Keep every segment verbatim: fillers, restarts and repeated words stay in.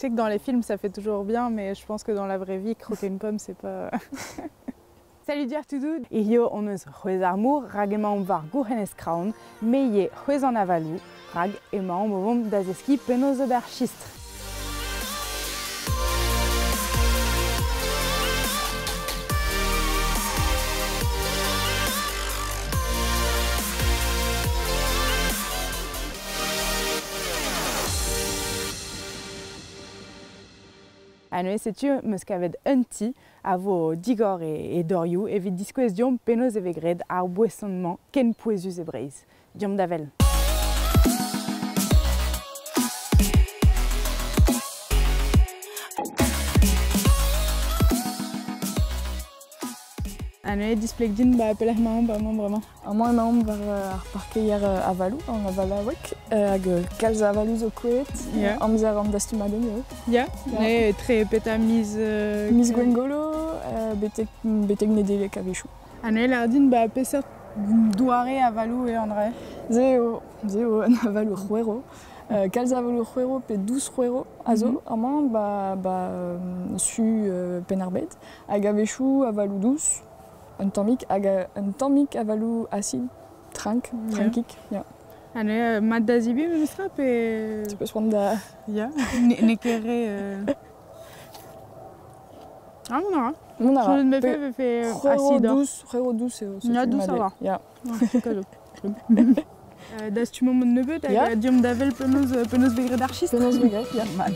Tu sais que dans les films, ça fait toujours bien, mais je pense que dans la vraie vie, croquer une pomme, c'est pas... Salut dear to do. Irio ones huezarmur rag emaom var gurenes kraun, meie huezan avalu, rag emaom ovom dazeski penozober schistre. Anoe setu muskaved unti, avo digor e doriu, evid disquez diom penos evegred ar boissonnement ken poesus ebreis. Diom davel. Anoe displegdin ba apeleh maom ba maom vraiment. Amon maom var ar parkeier avalu, an avalawek. Hag kalz avaluz o koet, amzer am dastumaden. Ja, ne tre peta miz... Miz Gwengolo, betek nedelek avishu. Anoe lardin ba apesert duare avalu e andre. Zeo, zeo an avalu ruero. Kalz avalu ruero pe duz ruero azo, amon ba su penarbet. Hag avishu avalu duz. Un tamic aga un tamic avalu acide trank trankic ya ane madazibi je strap et tu peux prendre da ya nekere ah non non non non je me fais fait acide douce frère douce ya douce ça va ya c'est cadeau das tu mon neveu t'as dium davel penos penos begre d'archiste penos begre ya man.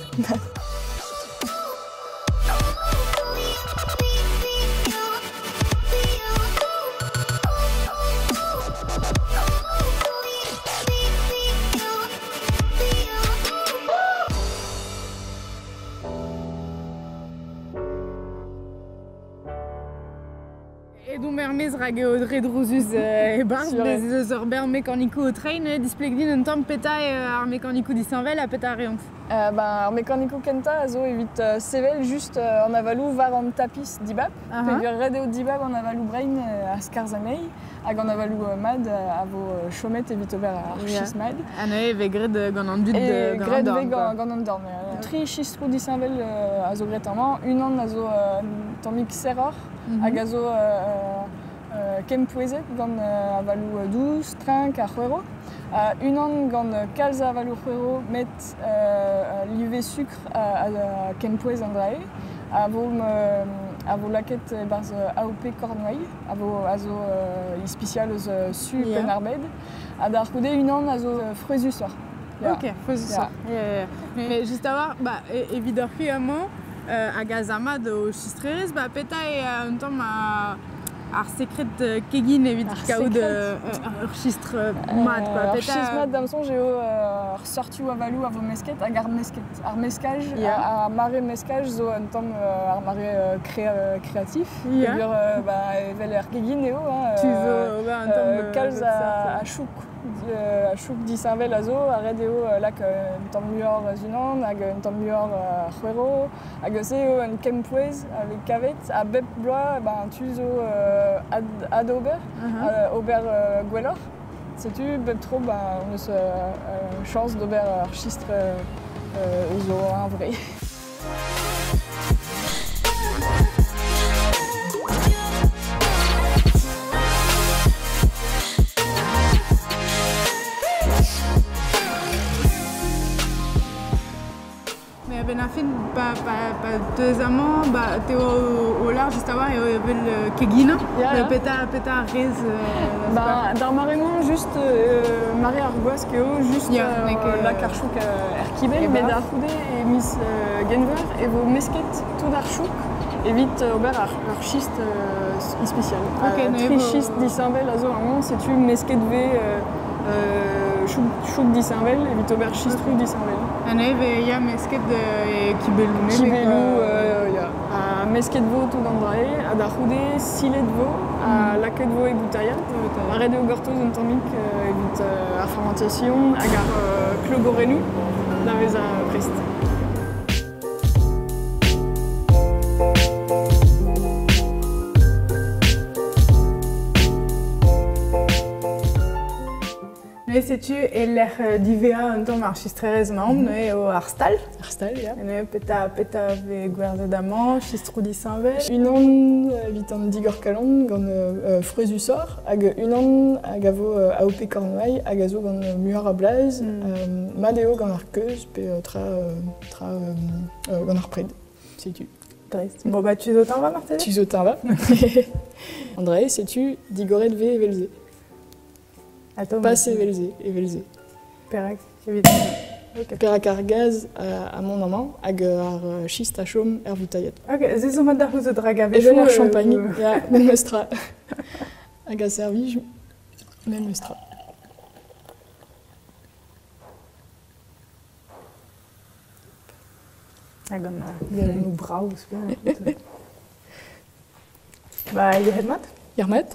Edoumermez rageo redruzuz e barz, bez zorber mekaniku o train, displegdin un tam peta ar mekaniku disanvel a peta reont. Ar mekaniku kenta azo evit sevel just an avalu var an tapiz dibab, pegur redeo dibab an avalu brain ar skarzamei, hag an avalu mad avo chomet evit ober ar schiz mad. Anoe eve gred gant an dud gant an dorn. Gant an dorn. Tri schiztru disanvel azo gret anman, unan azo tamik seror, hag azo ken pouezet gant avalu duz, trank, ar c'hwero. Unan gant kalz avalu c'hwero met live sukr ken pouez an drae. Avo laket e barz A O P kornwai, azo ispicial eus su penarbed. Ad ar c'houde unan azo freuzusoar. Ok, freuzusoar. Mais just avar, evidorki amant, hag azamad o chistrerez, peta e un tamm a... ar sekret kegin evit kaout ur chistre mat. Ur chistre mat damson eo ur sortiu avalu avo mesket hag ar meskaj, ar mare meskaj zo un tamm ar mare kreatif. Egur evel ur kegin eo kalz a chouk disanvel azo arred eo lak un tamm muor zunan hag un tamm muor c'hwero hag eze eo un kempouez avek kavet a bep bloa tu zo ad ober, ober gwellor, setu bep tro on eus chans d'ober ar chistre zo an vre. Benafin pa pa pa deux amants ba teo o large juste avoir et vel kegina la peta peta rez ba dans maremon juste mare argoas que juste la karchouk erkibel mais da foude et miss genver et vos mesquettes tout d'archouk et vite ober ar schiste spécial ok schiste disanvel azo amon c'est tu mesquette v chouk disanvel et vite ober schistru disanvel. Anoe ve ya mesket kibelou. Kibelou, ya. A mesket vo tout d'andrae, a da c'houde silet vo, a laket vo e boutaiat. A redeo gortoz un tammik evit ar fermentation, hag ar klogorelou, da vez a prest. seti eller divea un tom archistrerez maom ne o arstal arstal ja ne peta peta ve guarda damo chistrudisave unan vitan digor kaland gan frezusor ag unan agavo aop cornouaille agazo gan muar ablaz madeo gan arkeuse pe tra tra gan arpred setu Drest. Bon bah tu es au timba Martel. Tu es au timba. André, sais-tu Digoret V et Velzé? Attends. Passe et Velzé et Velzé. Perak, évidemment. Ok. Perak Argaz à mon maman, agar chistachom ervutayet. Ok, c'est son mandat de dragave. Et je la champagne, ya même mestra. Aga servige même mestra. Agama, nu braus. Vai, Yermat? Yermat?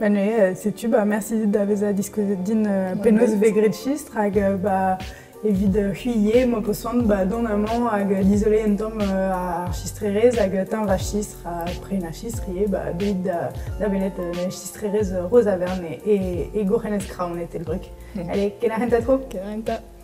Manuel, sais-tu, bah merci d'aveza discodine penos vegrecis trag bah évide huyer moi posant bah don amant ag d'isoler un tom archistrerez ag tin vachistre après une archistrier bah bid d'abelette archistrerez rose averne et et gorenes crown était le truc. Allez, qu'est-ce que t'as trop? Qu'est-ce que t'as